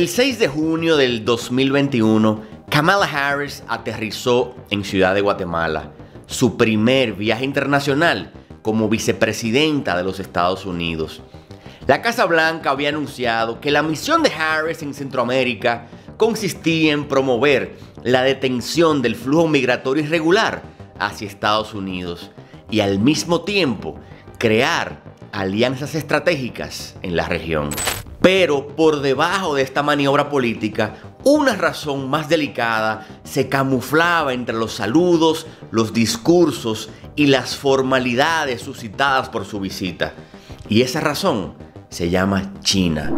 El 6 de junio del 2021, Kamala Harris aterrizó en Ciudad de Guatemala, su primer viaje internacional como vicepresidenta de los Estados Unidos. La Casa Blanca había anunciado que la misión de Harris en Centroamérica consistía en promover la detención del flujo migratorio irregular hacia Estados Unidos y al mismo tiempo crear alianzas estratégicas en la región. Pero por debajo de esta maniobra política, una razón más delicada se camuflaba entre los saludos, los discursos y las formalidades suscitadas por su visita. Y esa razón se llama China.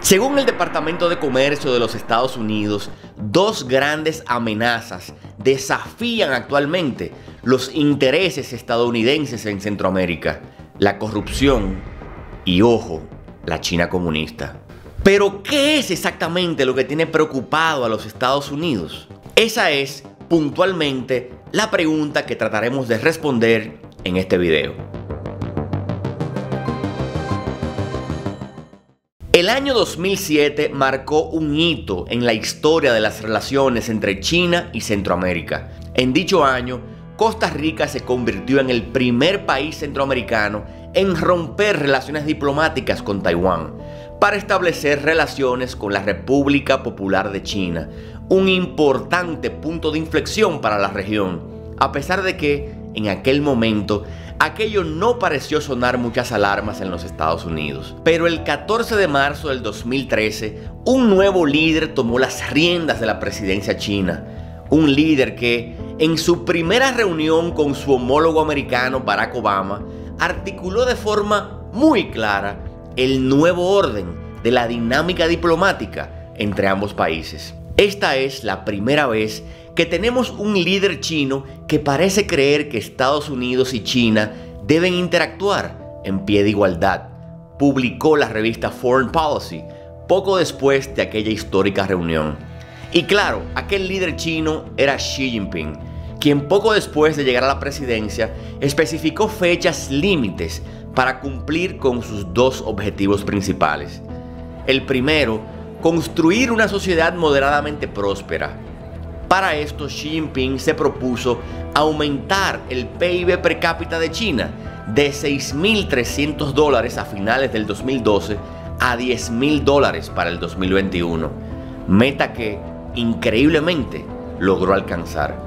Según el Departamento de Comercio de los Estados Unidos, dos grandes amenazas desafían actualmente los intereses estadounidenses en Centroamérica: la corrupción y, ojo, la China comunista. Pero ¿qué es exactamente lo que tiene preocupado a los Estados Unidos? Esa es, puntualmente, la pregunta que trataremos de responder en este video. El año 2007 marcó un hito en la historia de las relaciones entre China y Centroamérica. En dicho año, Costa Rica se convirtió en el primer país centroamericano en romper relaciones diplomáticas con Taiwán para establecer relaciones con la República Popular de China, un importante punto de inflexión para la región, a pesar de que, en aquel momento, aquello no pareció sonar muchas alarmas en los Estados Unidos. Pero el 14 de marzo del 2013, un nuevo líder tomó las riendas de la presidencia china, un líder que, en su primera reunión con su homólogo americano Barack Obama, articuló de forma muy clara el nuevo orden de la dinámica diplomática entre ambos países. Esta es la primera vez que tenemos un líder chino que parece creer que Estados Unidos y China deben interactuar en pie de igualdad, publicó la revista Foreign Policy poco después de aquella histórica reunión. Y claro, aquel líder chino era Xi Jinping, quien poco después de llegar a la presidencia especificó fechas límites para cumplir con sus dos objetivos principales. El primero, construir una sociedad moderadamente próspera. Para esto, Xi Jinping se propuso aumentar el PIB per cápita de China de $6.300 a finales del 2012 a $10.000 para el 2021, meta que, increíblemente, logró alcanzar.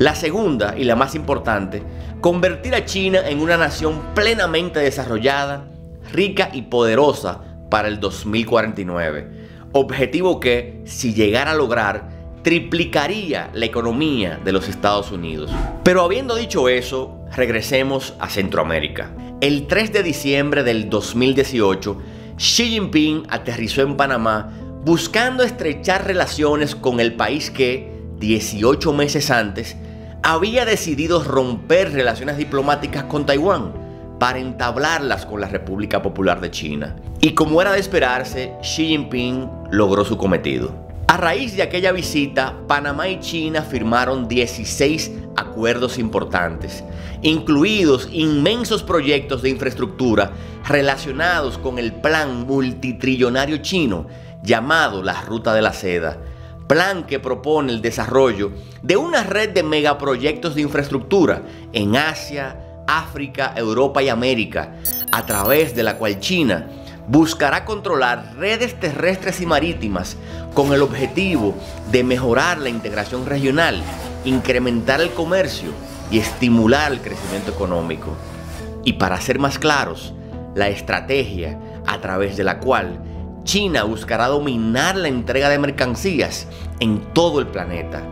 La segunda, y la más importante, convertir a China en una nación plenamente desarrollada, rica y poderosa para el 2049. Objetivo que, si llegara a lograr, triplicaría la economía de los Estados Unidos. Pero habiendo dicho eso, regresemos a Centroamérica. El 3 de diciembre del 2018, Xi Jinping aterrizó en Panamá buscando estrechar relaciones con el país que, 18 meses antes, había decidido romper relaciones diplomáticas con Taiwán para entablarlas con la República Popular de China. Y como era de esperarse, Xi Jinping logró su cometido. A raíz de aquella visita, Panamá y China firmaron 16 acuerdos importantes, incluidos inmensos proyectos de infraestructura relacionados con el plan multitrillonario chino llamado la Ruta de la Seda, plan que propone el desarrollo de una red de megaproyectos de infraestructura en Asia, África, Europa y América, a través de la cual China buscará controlar redes terrestres y marítimas con el objetivo de mejorar la integración regional, incrementar el comercio y estimular el crecimiento económico. Y para ser más claros, la estrategia a través de la cual China buscará dominar la entrega de mercancías en todo el planeta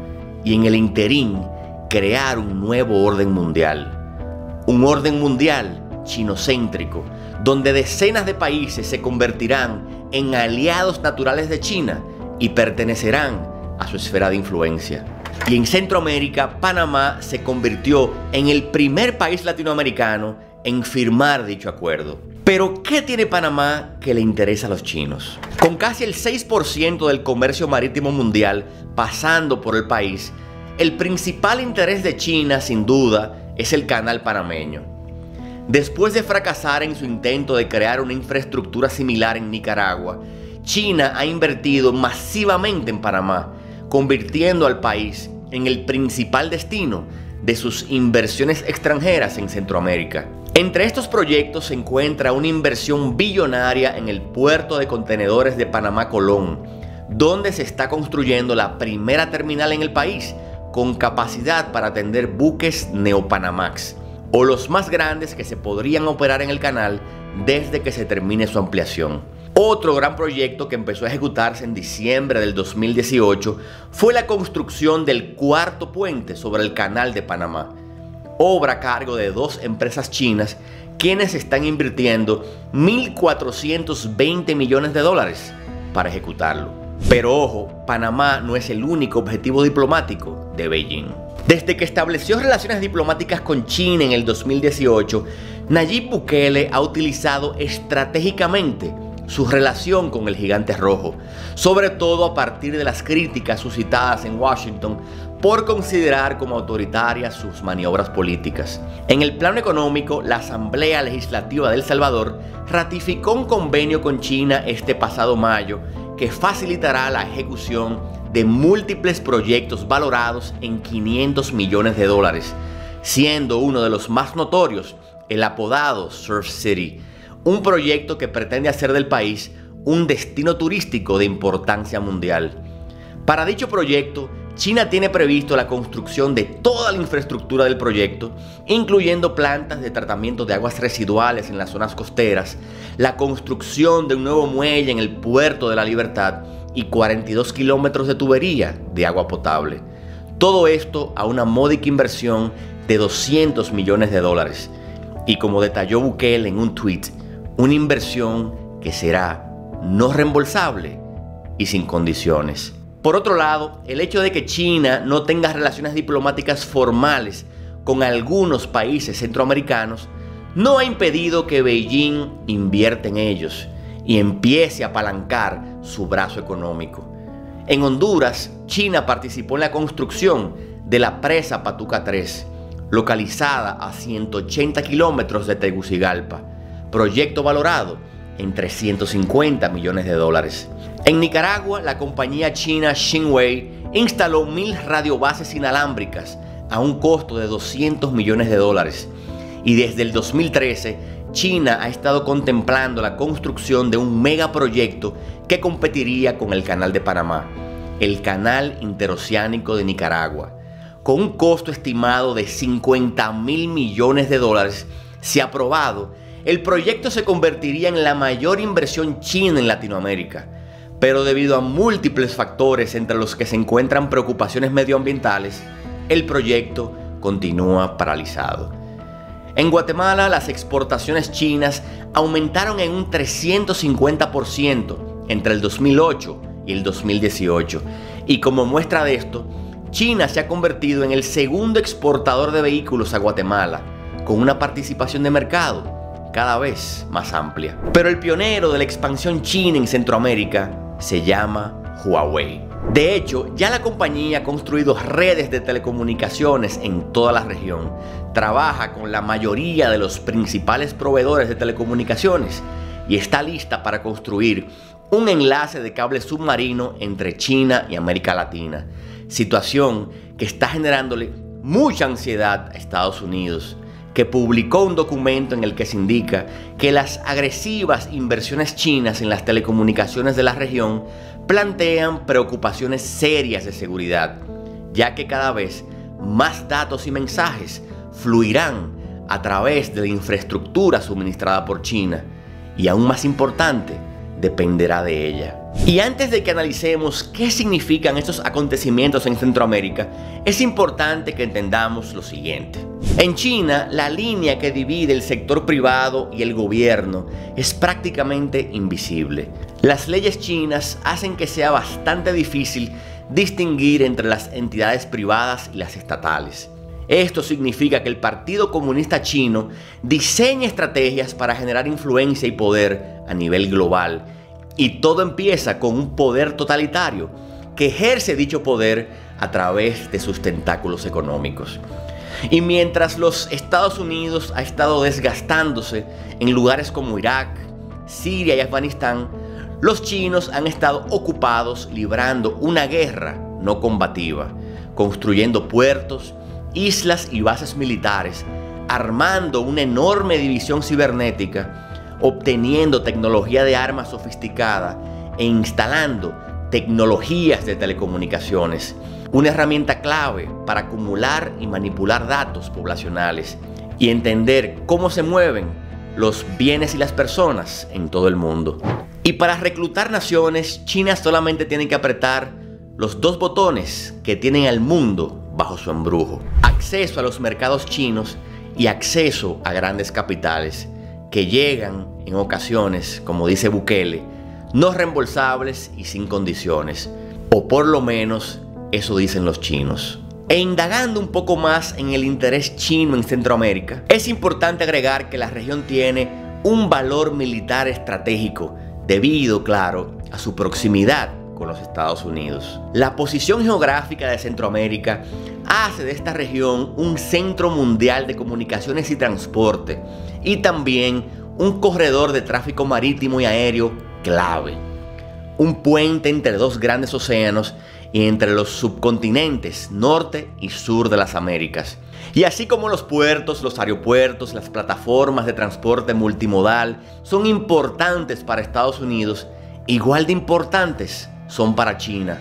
y, en el interín, crear un nuevo orden mundial. Un orden mundial chinocéntrico, donde decenas de países se convertirán en aliados naturales de China y pertenecerán a su esfera de influencia. Y en Centroamérica, Panamá se convirtió en el primer país latinoamericano en firmar dicho acuerdo. Pero ¿qué tiene Panamá que le interesa a los chinos? Con casi el 6% del comercio marítimo mundial pasando por el país, el principal interés de China, sin duda, es el canal panameño. Después de fracasar en su intento de crear una infraestructura similar en Nicaragua, China ha invertido masivamente en Panamá, convirtiendo al país en el principal destino de sus inversiones extranjeras en Centroamérica. Entre estos proyectos se encuentra una inversión billonaria en el puerto de contenedores de Panamá Colón, donde se está construyendo la primera terminal en el país con capacidad para atender buques Neopanamax, o los más grandes que se podrían operar en el canal desde que se termine su ampliación. Otro gran proyecto que empezó a ejecutarse en diciembre del 2018 fue la construcción del cuarto puente sobre el Canal de Panamá, obra a cargo de dos empresas chinas quienes están invirtiendo 1.420 millones de dólares para ejecutarlo. Pero ojo, Panamá no es el único objetivo diplomático de Beijing. Desde que estableció relaciones diplomáticas con China en el 2018, Nayib Bukele ha utilizado estratégicamente su relación con el gigante rojo, sobre todo a partir de las críticas suscitadas en Washington por considerar como autoritarias sus maniobras políticas. En el plano económico, la Asamblea Legislativa de El Salvador ratificó un convenio con China este pasado mayo que facilitará la ejecución de múltiples proyectos valorados en 500 millones de dólares, siendo uno de los más notorios el apodado Surf City, un proyecto que pretende hacer del país un destino turístico de importancia mundial. Para dicho proyecto, China tiene previsto la construcción de toda la infraestructura del proyecto, incluyendo plantas de tratamiento de aguas residuales en las zonas costeras, la construcción de un nuevo muelle en el puerto de La Libertad y 42 kilómetros de tubería de agua potable. Todo esto a una módica inversión de 200 millones de dólares. Y como detalló Bukele en un tweet, una inversión que será no reembolsable y sin condiciones. Por otro lado, el hecho de que China no tenga relaciones diplomáticas formales con algunos países centroamericanos no ha impedido que Beijing invierta en ellos y empiece a apalancar su brazo económico. En Honduras, China participó en la construcción de la presa Patuca III, localizada a 180 kilómetros de Tegucigalpa, proyecto valorado en 350 millones de dólares. En Nicaragua, la compañía china Xinwei instaló 1.000 radiobases inalámbricas a un costo de 200 millones de dólares. Y desde el 2013, China ha estado contemplando la construcción de un megaproyecto que competiría con el Canal de Panamá, el Canal Interoceánico de Nicaragua. Con un costo estimado de 50.000 millones de dólares, si aprobado, el proyecto se convertiría en la mayor inversión china en Latinoamérica, pero debido a múltiples factores entre los que se encuentran preocupaciones medioambientales, el proyecto continúa paralizado. En Guatemala, las exportaciones chinas aumentaron en un 350% entre el 2008 y el 2018, y como muestra de esto, China se ha convertido en el segundo exportador de vehículos a Guatemala, con una participación de mercado cada vez más amplia. Pero el pionero de la expansión china en Centroamérica se llama Huawei. De hecho, ya la compañía ha construido redes de telecomunicaciones en toda la región, trabaja con la mayoría de los principales proveedores de telecomunicaciones y está lista para construir un enlace de cable submarino entre China y América Latina, situación que está generándole mucha ansiedad a Estados Unidos, que publicó un documento en el que se indica que las agresivas inversiones chinas en las telecomunicaciones de la región plantean preocupaciones serias de seguridad, ya que cada vez más datos y mensajes fluirán a través de la infraestructura suministrada por China, y aún más importante, dependerá de ella. Y antes de que analicemos qué significan estos acontecimientos en Centroamérica, es importante que entendamos lo siguiente. En China, la línea que divide el sector privado y el gobierno es prácticamente invisible. Las leyes chinas hacen que sea bastante difícil distinguir entre las entidades privadas y las estatales. Esto significa que el Partido Comunista Chino diseña estrategias para generar influencia y poder a nivel global, y todo empieza con un poder totalitario que ejerce dicho poder a través de sus tentáculos económicos. Y mientras los Estados Unidos ha estado desgastándose en lugares como Irak, Siria y Afganistán, los chinos han estado ocupados librando una guerra no combativa, construyendo puertos, islas y bases militares, armando una enorme división cibernética, obteniendo tecnología de armas sofisticada e instalando tecnologías de telecomunicaciones, una herramienta clave para acumular y manipular datos poblacionales y entender cómo se mueven los bienes y las personas en todo el mundo. Y para reclutar naciones, China solamente tiene que apretar los dos botones que tienen al mundo bajo su embrujo: acceso a los mercados chinos y acceso a grandes capitales que llegan en ocasiones, como dice Bukele, no reembolsables y sin condiciones, o por lo menos eso dicen los chinos. E indagando un poco más en el interés chino en Centroamérica, es importante agregar que la región tiene un valor militar estratégico debido, claro, a su proximidad con los Estados Unidos. La posición geográfica de Centroamérica hace de esta región un centro mundial de comunicaciones y transporte, y también un corredor de tráfico marítimo y aéreo clave, un puente entre dos grandes océanos y entre los subcontinentes norte y sur de las Américas. Y así como los puertos, los aeropuertos, las plataformas de transporte multimodal son importantes para Estados Unidos, igual de importantes son para China,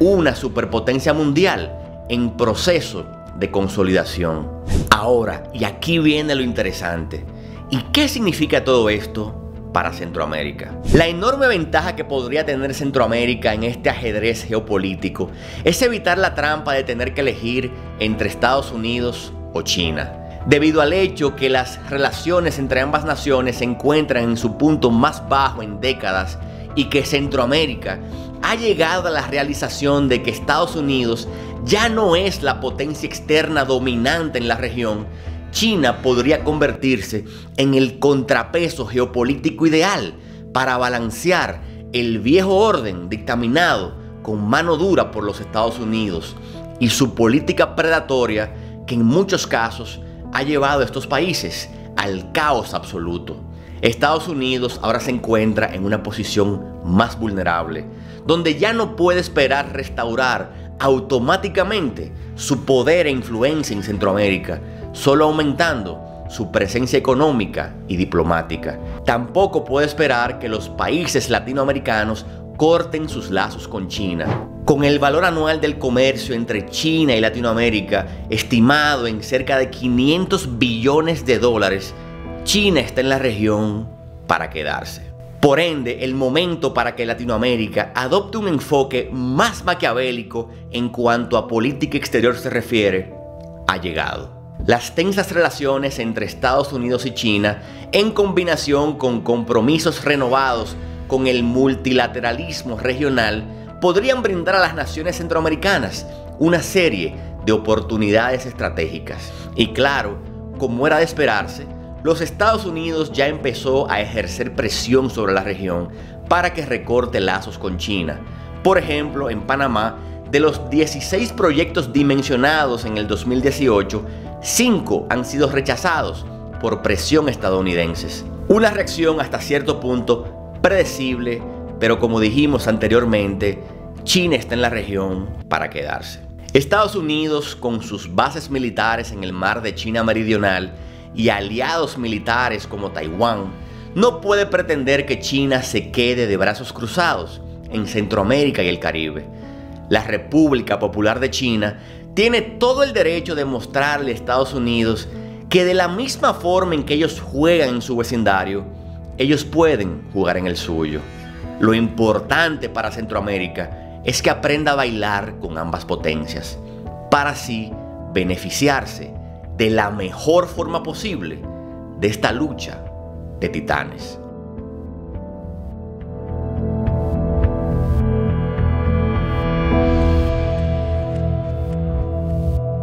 una superpotencia mundial en proceso de consolidación. Ahora, y aquí viene lo interesante, ¿y qué significa todo esto para Centroamérica? La enorme ventaja que podría tener Centroamérica en este ajedrez geopolítico es evitar la trampa de tener que elegir entre Estados Unidos o China, debido al hecho que las relaciones entre ambas naciones se encuentran en su punto más bajo en décadas y que Centroamérica ha llegado a la realización de que Estados Unidos ya no es la potencia externa dominante en la región. China podría convertirse en el contrapeso geopolítico ideal para balancear el viejo orden dictaminado con mano dura por los Estados Unidos y su política predatoria, que en muchos casos ha llevado a estos países al caos absoluto. Estados Unidos ahora se encuentra en una posición más vulnerable, donde ya no puede esperar restaurar automáticamente su poder e influencia en Centroamérica, solo aumentando su presencia económica y diplomática. Tampoco puede esperar que los países latinoamericanos corten sus lazos con China. Con el valor anual del comercio entre China y Latinoamérica estimado en cerca de $500 billones, China está en la región para quedarse. Por ende, el momento para que Latinoamérica adopte un enfoque más maquiavélico en cuanto a política exterior se refiere ha llegado. Las tensas relaciones entre Estados Unidos y China, en combinación con compromisos renovados con el multilateralismo regional, podrían brindar a las naciones centroamericanas una serie de oportunidades estratégicas. Y claro, como era de esperarse, los Estados Unidos ya empezó a ejercer presión sobre la región para que recorte lazos con China. Por ejemplo, en Panamá, de los 16 proyectos dimensionados en el 2018, 5 han sido rechazados por presión estadounidense. Una reacción hasta cierto punto predecible, pero como dijimos anteriormente, China está en la región para quedarse. Estados Unidos, con sus bases militares en el mar de China Meridional y aliados militares como Taiwán, no puede pretender que China se quede de brazos cruzados en Centroamérica y el Caribe. La República Popular de China tiene todo el derecho de mostrarle a Estados Unidos que de la misma forma en que ellos juegan en su vecindario, ellos pueden jugar en el suyo. Lo importante para Centroamérica es que aprenda a bailar con ambas potencias, para así beneficiarse de la mejor forma posible de esta lucha de titanes.